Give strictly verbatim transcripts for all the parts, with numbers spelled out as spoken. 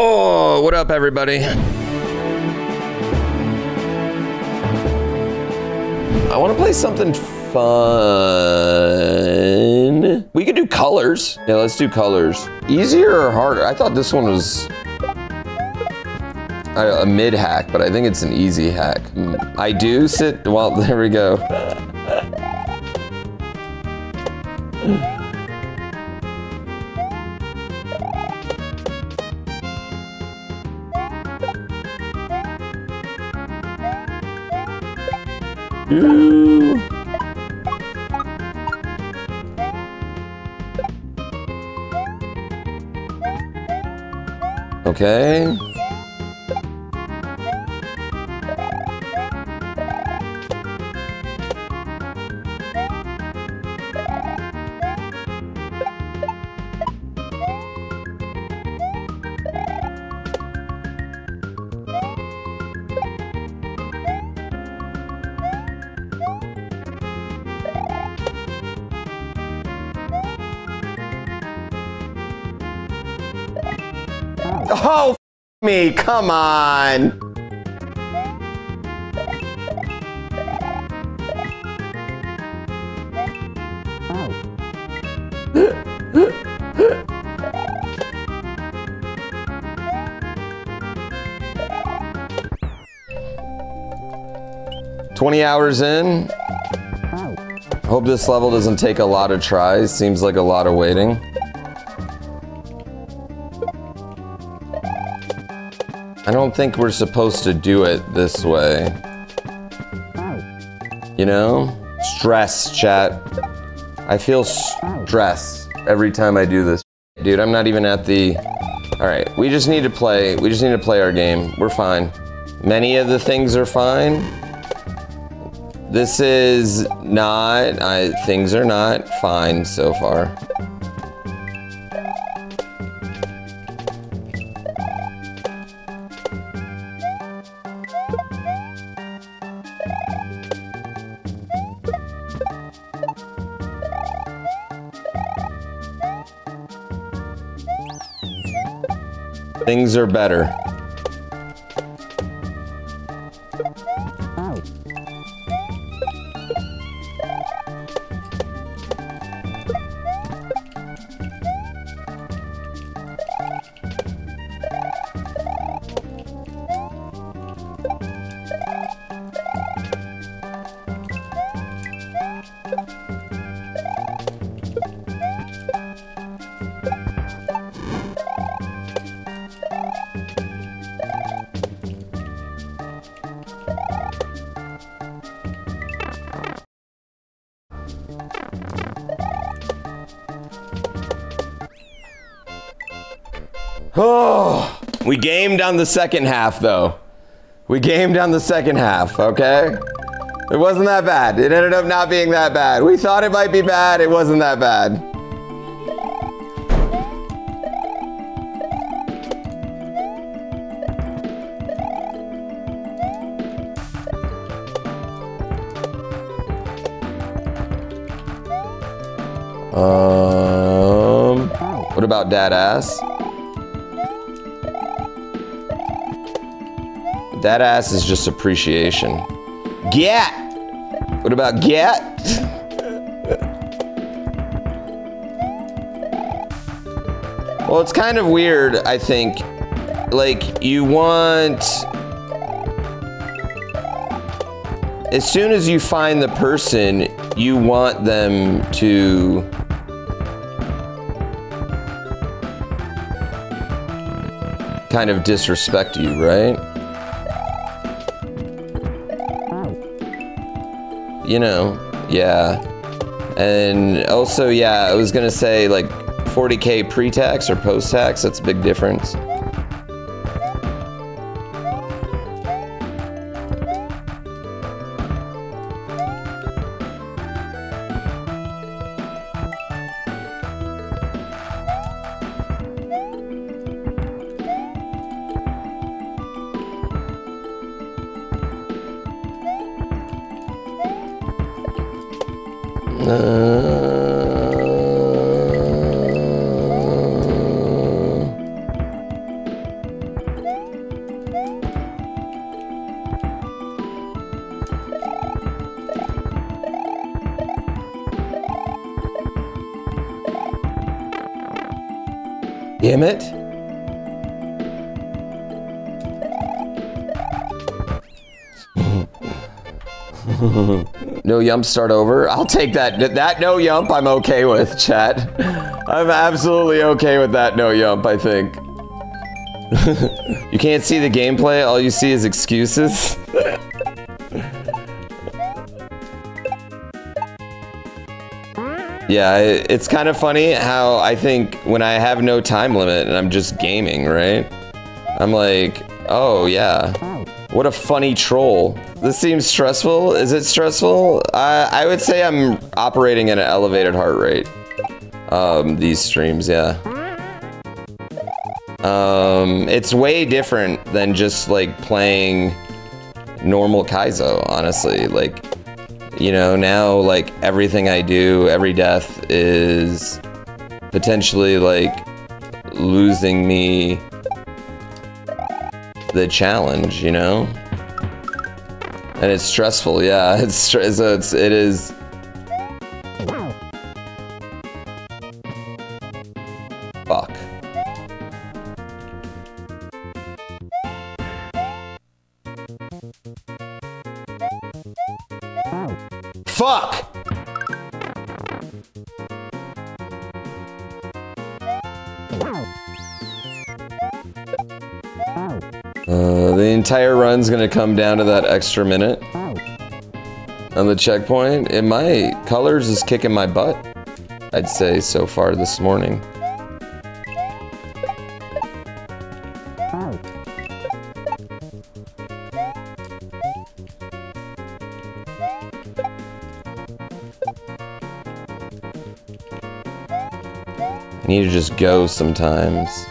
Oh, what up, everybody? I want to play something fun. We could do colors. Yeah, let's do colors. Easier or harder? I thought this one was a mid hack, but I think it's an easy hack. I do sit, well, there we go. Ooh. Okay. Oh, f me, come on. twenty hours in. Hope this level doesn't take a lot of tries. Seems like a lot of waiting. I don't think we're supposed to do it this way. You know? Stress, chat. I feel stress every time I do this. Dude, I'm not even at the... All right, we just need to play. We just need to play our game. We're fine. Many of the things are fine. This is not... I, things are not fine so far. Things are better. Oh. Oh, we gamed on the second half though. We gamed on the second half, okay? It wasn't that bad. It ended up not being that bad. We thought it might be bad, it wasn't that bad. Um, what about dad ass? That ass is just appreciation. Get! What about get? Well, it's kind of weird, I think. Like, you want... As soon as you find the person, you want them to... kind of disrespect you, right? You know, yeah. And also, yeah, I was gonna say like forty K pre-tax or post-tax, that's a big difference. Uh, Damn it. No yump, start over. I'll take that. That no yump I'm okay with, chat. I'm absolutely okay with that no yump, I think. You can't see the gameplay, all you see is excuses. Yeah, it's kind of funny how I think when I have no time limit and I'm just gaming, right? I'm like, oh yeah, what a funny troll. This seems stressful. Is it stressful? I, I would say I'm operating at an elevated heart rate. Um, these streams, yeah. Um, it's way different than just like playing normal Kaizo, honestly. Like, you know, now, like, everything I do, every death is potentially, like, losing me the challenge, you know? And it's stressful, yeah. It's, so it's, it is... Fuck. Fuck! Uh, the entire run's gonna come down to that extra minute on the checkpoint. It might. Colors is kicking my butt, I'd say, so far this morning. Need to just go sometimes.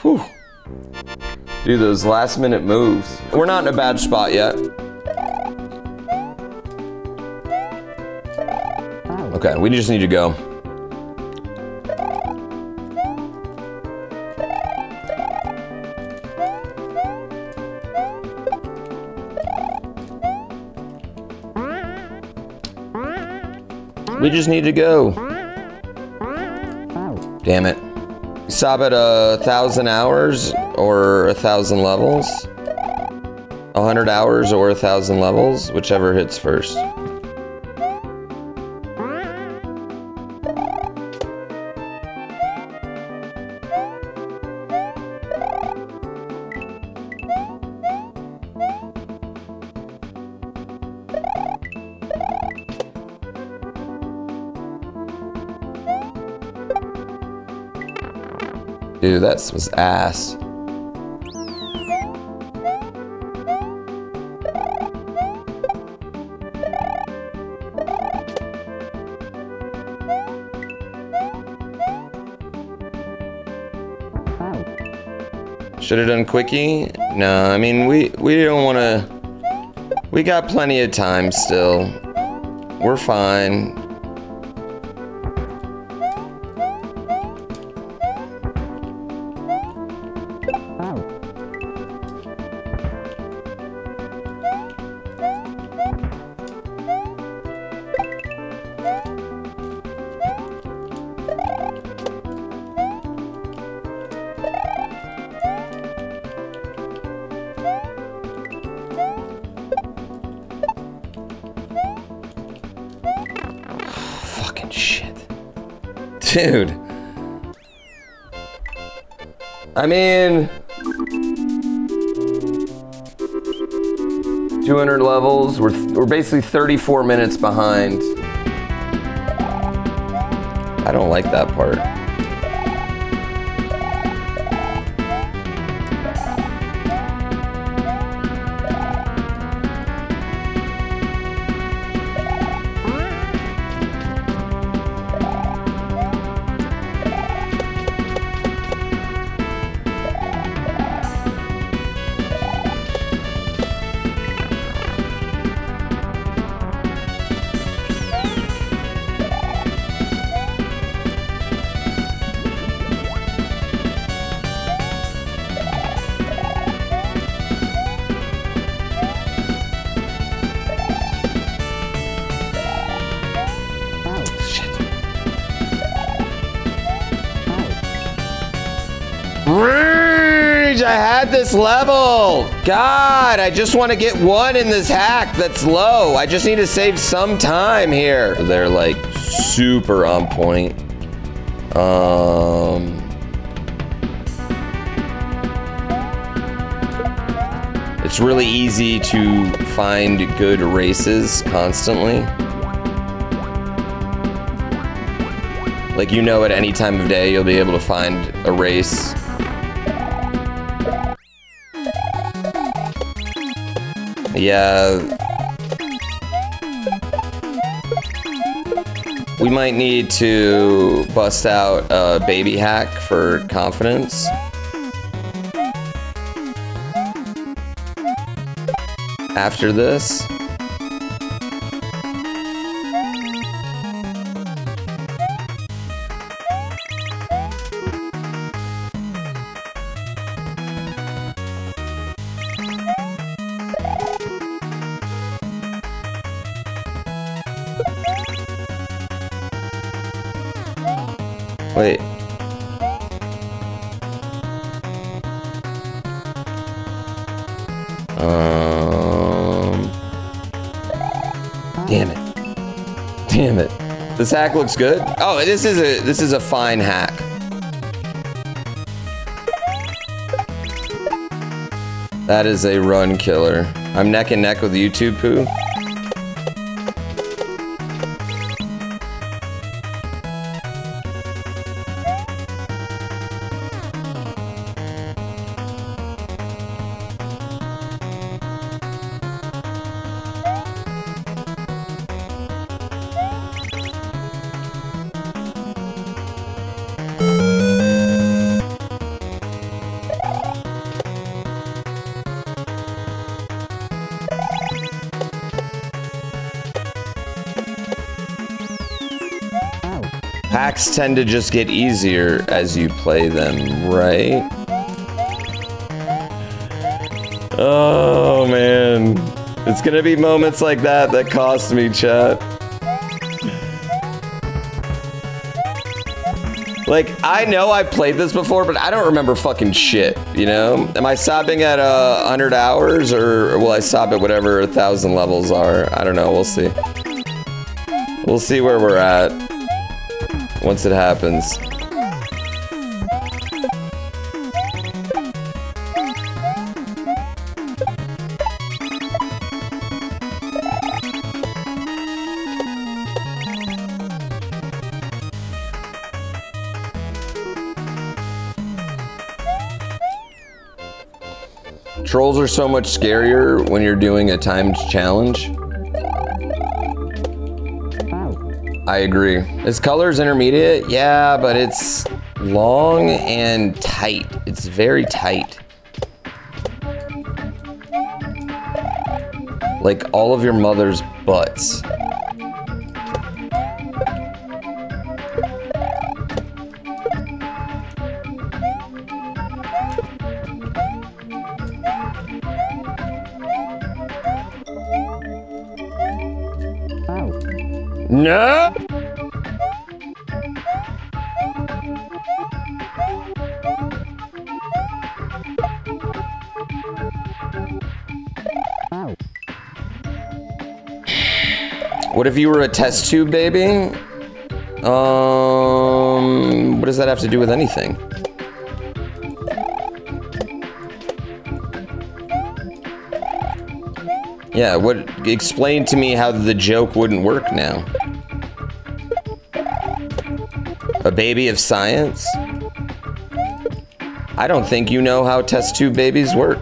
Whew. Do those last minute moves. We're not in a bad spot yet. Okay, we just need to go. We just need to go. Damn it. Stop at a thousand hours or a thousand levels. A hundred hours or a thousand levels, whichever hits first. Dude, that was ass. Should have done quickie? No, I mean, we, we don't want to... We got plenty of time still. We're fine. Dude, I mean, two hundred levels, we're, we're basically thirty-four minutes behind. I don't like that part. I had this level. God, I just want to get one in this hack that's low. I just need to save some time here. They're like super on point. Um... It's really easy to find good races constantly. Like, you know, at any time of day, you'll be able to find a race. Yeah. We might need to bust out a baby hack for confidence. After this. Wait. Damn it. Damn it. This hack looks good. Oh, this is a this is a fine hack. That is a run killer. I'm neck and neck with YouTube Pooh. Hacks tend to just get easier as you play them, right? Oh, man. It's gonna be moments like that that cost me, chat. Like, I know I played this before, but I don't remember fucking shit, you know? Am I stopping at uh, one hundred hours, or will I stop at whatever one thousand levels are? I don't know, we'll see. We'll see where we're at. Once it happens. Trolls are so much scarier when you're doing a timed challenge. I agree. Is colors intermediate? Yeah, but it's long and tight. It's very tight. Like all of your mother's butts. No! Wow. What if you were a test tube baby? Um, what does that have to do with anything? Yeah, what, explain to me how the joke wouldn't work now. A baby of science? I don't think you know how test tube babies work.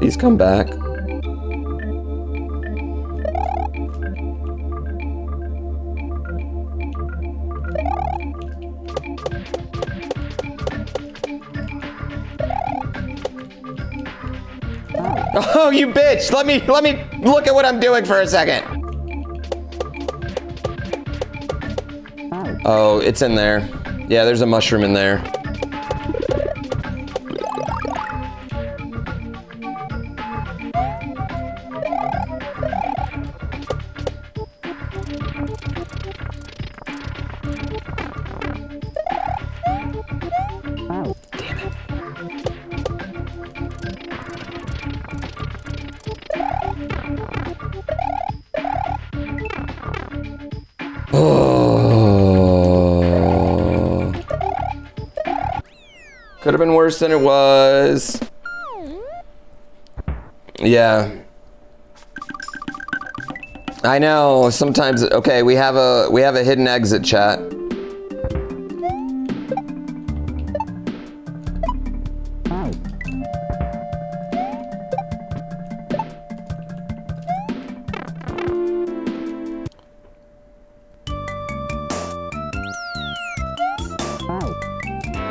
Please come back. Oh, you bitch! Let me let me look at what I'm doing for a second. Oh, it's in there. Yeah, there's a mushroom in there. Could have been worse than it was. Yeah. I know, sometimes, okay, we have a we have a hidden exit, chat.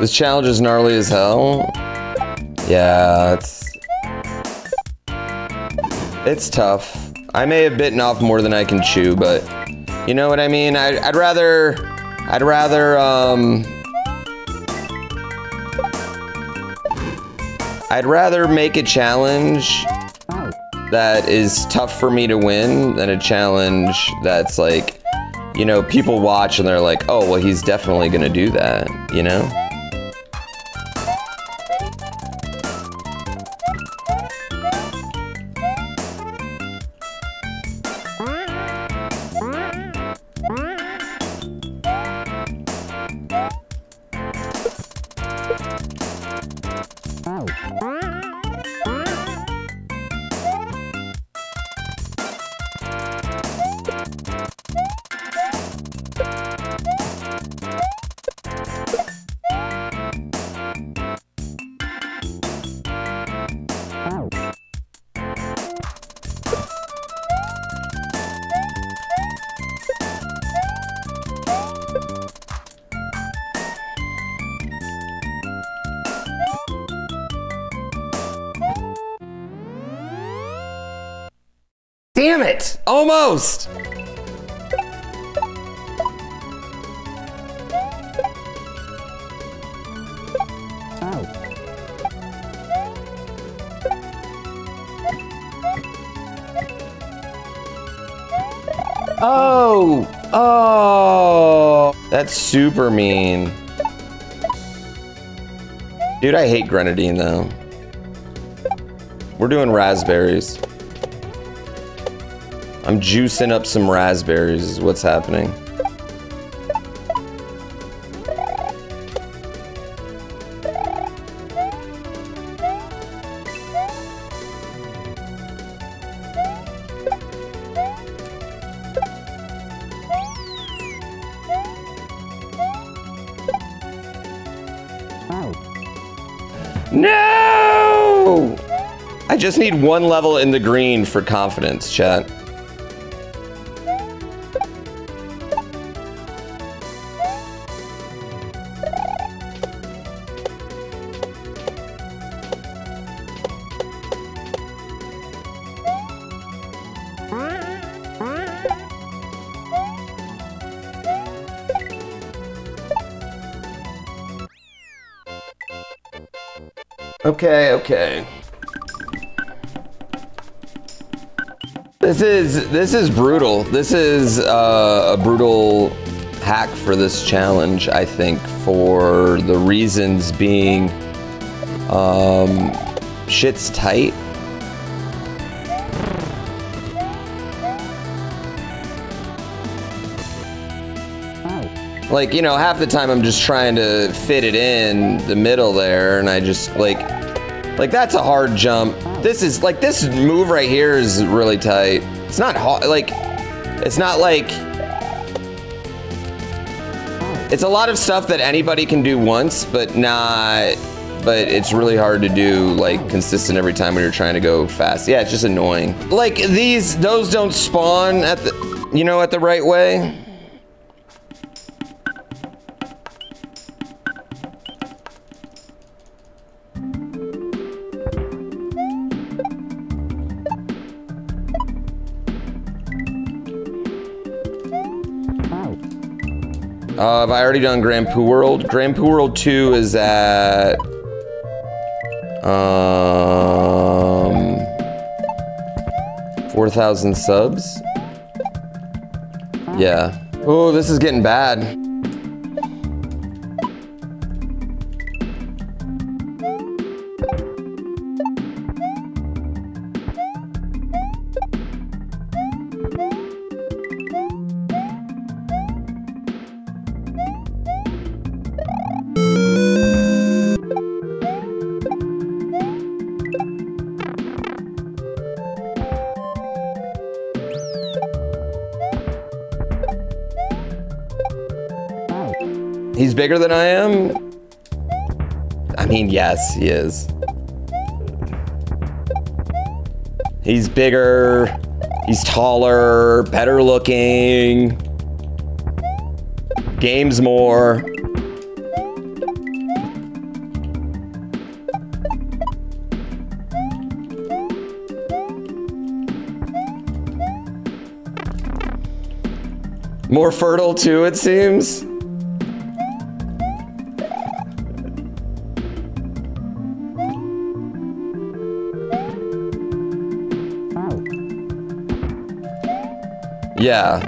This challenge is gnarly as hell. Yeah, it's... It's tough. I may have bitten off more than I can chew, but... You know what I mean? I'd, I'd rather... I'd rather, um... I'd rather make a challenge that is tough for me to win than a challenge that's like... You know, people watch and they're like, oh, well, he's definitely gonna do that, you know? Damn it! Almost! Oh! Oh! That's super mean. Dude, I hate grenadine though. We're doing raspberries. I'm juicing up some raspberries is what's happening. No! I just need one level in the green for confidence, chat. Okay, okay. This is this is brutal. This is uh, a brutal hack for this challenge, I think, for the reasons being um, shit's tight. Like, you know, half the time I'm just trying to fit it in the middle there, and I just, like, like, that's a hard jump. This is, like, this move right here is really tight. It's not hard, like, it's not like... It's a lot of stuff that anybody can do once, but not, but it's really hard to do, like, consistent every time when you're trying to go fast. Yeah, it's just annoying. Like, these, those don't spawn at the, you know, at the right way. Uh, have I already done Grand Poo World? Grand Poo World two is at... Um... four thousand subs? Yeah. Oh, this is getting bad. He's bigger than I am? I mean, yes, he is. He's bigger, he's taller, better looking, games more. More fertile too, it seems. Yeah.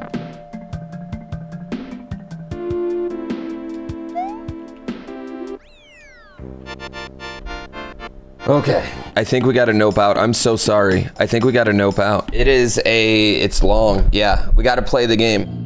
Okay. I think we gotta nope out. I'm so sorry. I think we gotta nope out. It is a, it's long. Yeah, we gotta play the game.